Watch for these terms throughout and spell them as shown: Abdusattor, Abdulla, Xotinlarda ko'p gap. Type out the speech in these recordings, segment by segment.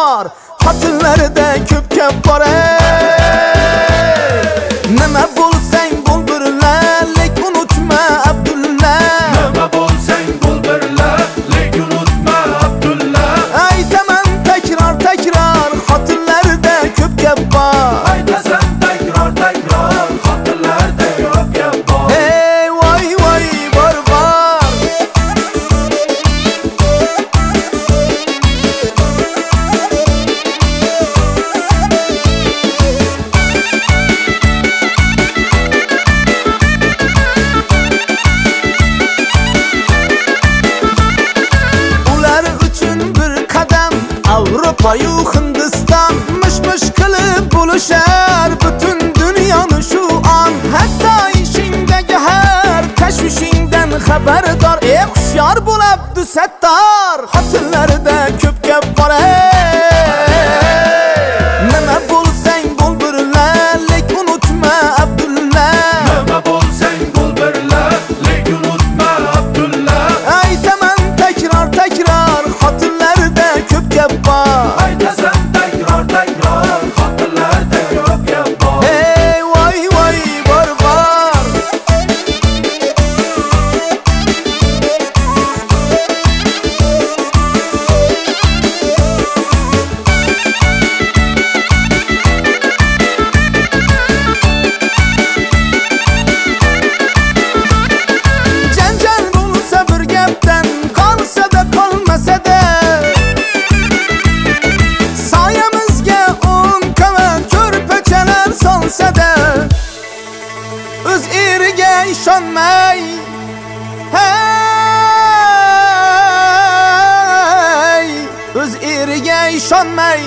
var, xotinlarda ko'p gap bor. Nima bo'lsang bo'l birlar, lekin unutma Abdulla. Nima bo'lsang bo'l birlar, lekin unutma Abdulla. Aytaman takrar, xotinlarda ko'p gap bor. Aytasan takrar, xotinlarda ko'p gap bor. Ey voy bor. Avrupa-yu Hindiston mish-mish qilib bo'lishar, butun dunyoni shu on, hatto ishingdagi har tashvishingdan xabardor. Ey hushyor bo'l Abdusattor, xotinlarda ko'p gap bor. Nima bo'lsang bo'l birlar, lekin unutma Abdulla. Nima bo'lsang bo'l birlar, lekin unutma Abdulla. Aytaman takrar, xotinlarda ko'p gap bor. O'z eriga ishonmay, hey, o'z eriga ishonmay,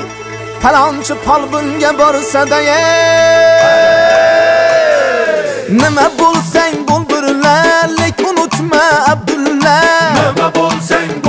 palonchi polbunga borsa-da, ey, nima bo'lsang bo'l birlar, lekin unutma Abdulla. Nima bo'lsang